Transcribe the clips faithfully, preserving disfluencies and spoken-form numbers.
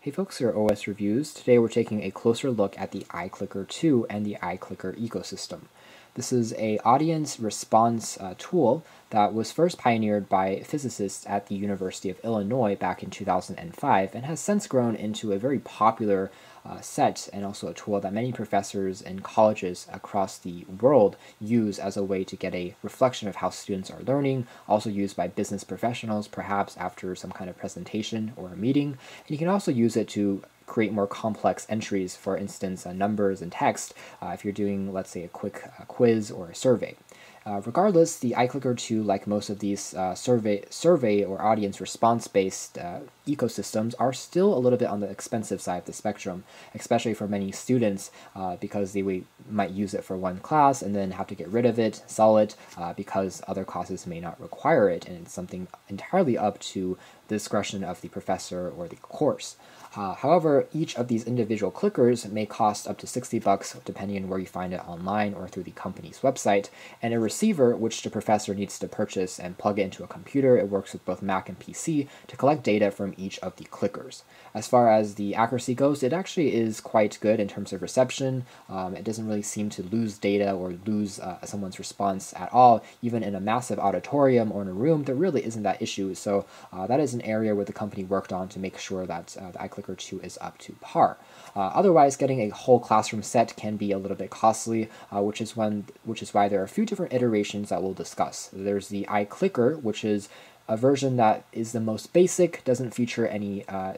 Hey folks, here are O S Reviews. Today we're taking a closer look at the iClicker two and the iClicker ecosystem. This is an audience response uh, tool that was first pioneered by physicists at the University of Illinois back in two thousand five and has since grown into a very popular uh, set and also a tool that many professors and colleges across the world use as a way to get a reflection of how students are learning, also used by business professionals perhaps after some kind of presentation or a meeting, and you can also use it to create more complex entries, for instance, uh, numbers and text, uh, if you're doing, let's say, a quick uh, quiz or a survey. Uh, regardless, the iClicker two, like most of these uh, survey survey or audience response-based uh, ecosystems, are still a little bit on the expensive side of the spectrum, especially for many students, uh, because they we might use it for one class and then have to get rid of it, sell it, uh, because other classes may not require it, and it's something entirely up to the discretion of the professor or the course. Uh, however, each of these individual clickers may cost up to sixty bucks, depending on where you find it online or through the company's website, and a receiver, which the professor needs to purchase and plug it into a computer. It works with both Mac and P C to collect data from each of the clickers. As far as the accuracy goes, it actually is quite good in terms of reception. Um, it doesn't really seem to lose data or lose uh, someone's response at all, even in a massive auditorium or in a room. There really isn't that issue, so uh, that is an area where the company worked on to make sure that uh, the iClicker two is up to par. Uh, otherwise, getting a whole classroom set can be a little bit costly, uh, which is when, which is why there are a few different iterations that we'll discuss. There's the iClicker, which is a version that is the most basic, doesn't feature any uh,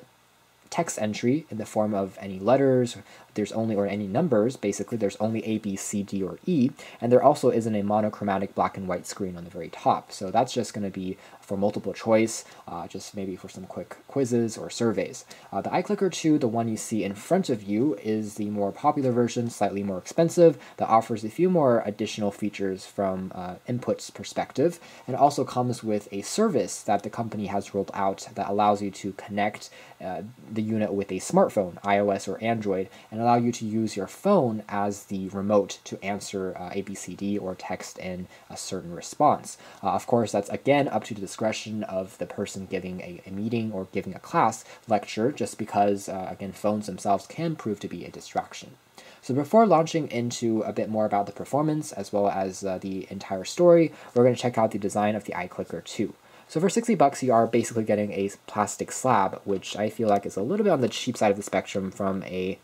text entry in the form of any letters, there's only or any numbers, basically there's only A, B, C, D, or E, and there also isn't a monochromatic black and white screen on the very top, so that's just going to be for multiple choice, uh, just maybe for some quick quizzes or surveys. Uh, the iClicker two, the one you see in front of you, is the more popular version, slightly more expensive, that offers a few more additional features from uh, inputs perspective, and also comes with a service that the company has rolled out that allows you to connect uh, the unit with a smartphone, iOS or Android, and allow you to use your phone as the remote to answer uh, A B C D or text in a certain response. Uh, of course, that's again up to the discretion of the person giving a, a meeting or giving a class lecture, just because, uh, again, phones themselves can prove to be a distraction. So before launching into a bit more about the performance as well as uh, the entire story, we're going to check out the design of the iClicker two. So for sixty bucks, you are basically getting a plastic slab, which I feel like is a little bit on the cheap side of the spectrum from a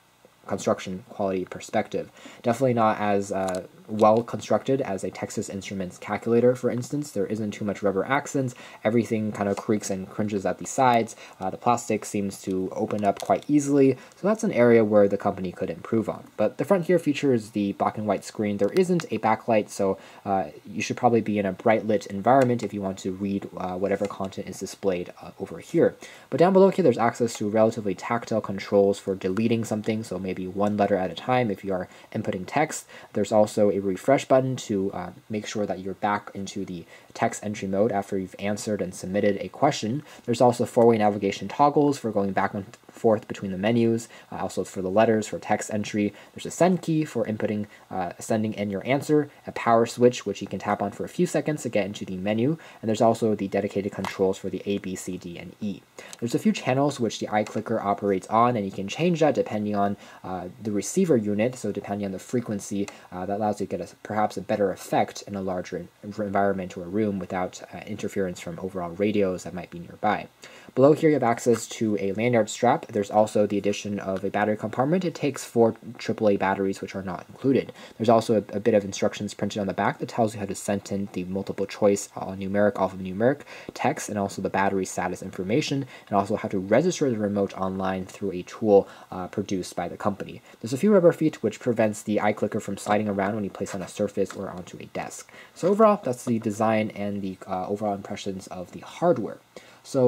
construction quality perspective. Definitely not as uh, well constructed as a Texas Instruments calculator, for instance. There isn't too much rubber accents. Everything kind of creaks and cringes at the sides. Uh, the plastic seems to open up quite easily, so that's an area where the company could improve on. But the front here features the black and white screen. There isn't a backlight, so uh, you should probably be in a bright lit environment if you want to read uh, whatever content is displayed uh, over here. But down below here, there's access to relatively tactile controls for deleting something, so maybe Maybe one letter at a time if you are inputting text. There's also a refresh button to uh, make sure that you're back into the text entry mode after you've answered and submitted a question. There's also four-way navigation toggles for going back and forth between the menus, uh, also for the letters for text entry. There's a send key for inputting, uh, sending in your answer, a power switch which you can tap on for a few seconds to get into the menu, and there's also the dedicated controls for the A, B, C, D, and E. There's a few channels which the iClicker operates on, and you can change that depending on Uh, the receiver unit, so depending on the frequency, uh, that allows you to get a, perhaps a better effect in a larger environment or a room without uh, interference from overall radios that might be nearby. Below here you have access to a lanyard strap. There's also the addition of a battery compartment. It takes four triple A batteries which are not included. There's also a, a bit of instructions printed on the back that tells you how to send in the multiple choice all numeric, off of numeric, text, and also the battery status information, and also how to register the remote online through a tool uh, produced by the company. There's a few rubber feet which prevents the iClicker from sliding around when you place on a surface or onto a desk. So overall, that's the design and the uh, overall impressions of the hardware. So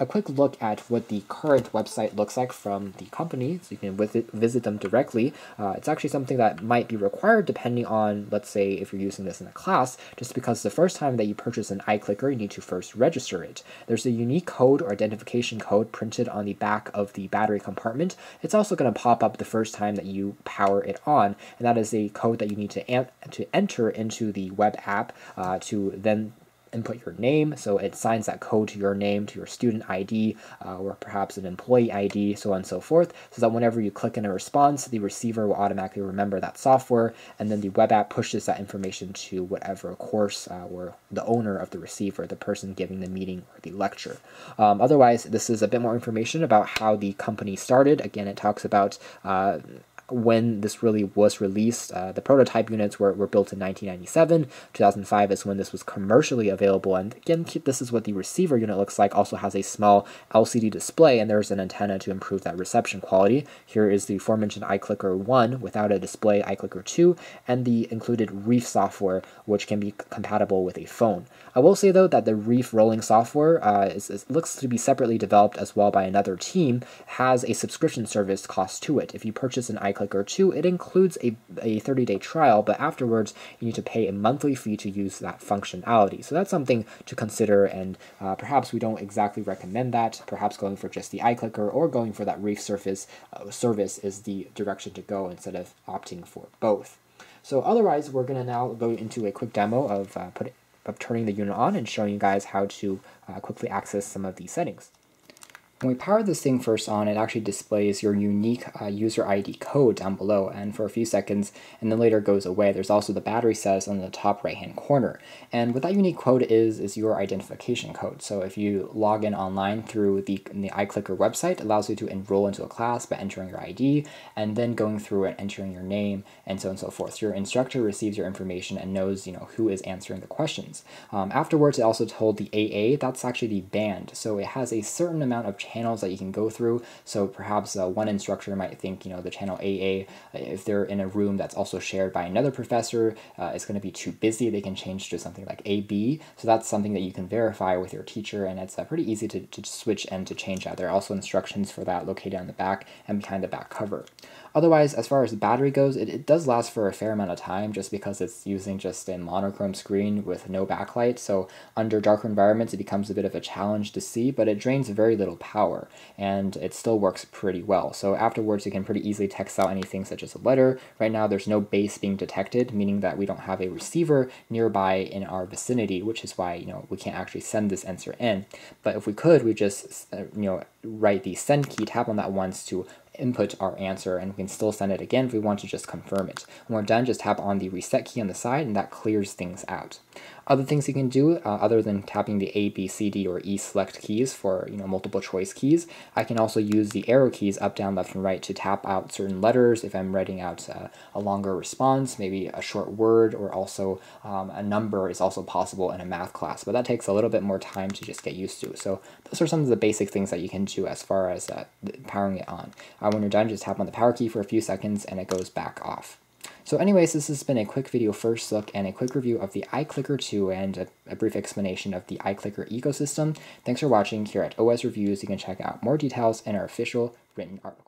a quick look at what the current website looks like from the company, so you can visit, visit them directly. Uh, it's actually something that might be required depending on, let's say, if you're using this in a class, just because the first time that you purchase an iClicker, you need to first register it. There's a unique code or identification code printed on the back of the battery compartment. It's also going to pop up the first time that you power it on, and that is a code that you need to, to enter into the web app uh, to then input your name, so it signs that code to your name, to your student I D, uh, or perhaps an employee I D, so on and so forth, so that whenever you click in a response, the receiver will automatically remember that software, and then the web app pushes that information to whatever course uh, or the owner of the receiver, the person giving the meeting or the lecture. Um, otherwise, this is a bit more information about how the company started. Again, it talks about uh, when this really was released. Uh, the prototype units were, were built in nineteen ninety-seven. two thousand five is when this was commercially available. And again, this is what the receiver unit looks like. Also has a small L C D display, and there's an antenna to improve that reception quality. Here is the aforementioned iClicker one without a display, iClicker two, and the included Reef software, which can be compatible with a phone. I will say, though, that the Reef Rolling software uh, is, is, looks to be separately developed as well by another team, has a subscription service cost to it. If you purchase an iClicker two, it includes a thirty-day trial, but afterwards you need to pay a monthly fee to use that functionality. So that's something to consider, and uh, perhaps we don't exactly recommend that. Perhaps going for just the iClicker or going for that Reef Surface uh, service is the direction to go instead of opting for both. So otherwise, we're going to now go into a quick demo of, uh, put, of turning the unit on and showing you guys how to uh, quickly access some of these settings. When we power this thing first on, it actually displays your unique uh, user I D code down below, and for a few seconds, and then later goes away. There's also the battery status on the top right-hand corner, and what that unique code is is your identification code. So if you log in online through the, the iClicker website, it allows you to enroll into a class by entering your I D, and then going through and entering your name, and so on and so forth. So your instructor receives your information and knows, you know, who is answering the questions. Um, afterwards, it also told the A A, that's actually the band, so it has a certain amount of channels that you can go through. So perhaps uh, one instructor might think, you know, the channel A A, if they're in a room that's also shared by another professor, uh, it's going to be too busy. They can change to something like A B. So that's something that you can verify with your teacher, and it's uh, pretty easy to, to switch and to change out. There are also instructions for that located on the back and behind the back cover. Otherwise, as far as the battery goes, it, it does last for a fair amount of time just because it's using just a monochrome screen with no backlight. So under darker environments, it becomes a bit of a challenge to see, but it drains very little power. Power, and it still works pretty well. So afterwards, you can pretty easily text out anything such as a letter. Right now, there's no base being detected, meaning that we don't have a receiver nearby in our vicinity, which is why, you know, we can't actually send this answer in. But if we could, we just uh, you know, write the send key, tap on that once to input our answer, and we can still send it again if we want to just confirm it. When we're done, just tap on the reset key on the side, and that clears things out. Other things you can do, uh, other than tapping the A, B, C, D, or E select keys for, you know, multiple choice keys, I can also use the arrow keys up, down, left, and right to tap out certain letters if I'm writing out uh, a longer response, maybe a short word, or also um, a number is also possible in a math class, but that takes a little bit more time to just get used to. So those are some of the basic things that you can do as far as uh, powering it on. Uh, when you're done, just tap on the power key for a few seconds, and it goes back off. So anyways, this has been a quick video first look and a quick review of the iClicker two and a, a brief explanation of the iClicker ecosystem. Thanks for watching. Here at O S Reviews, you can check out more details in our official written article.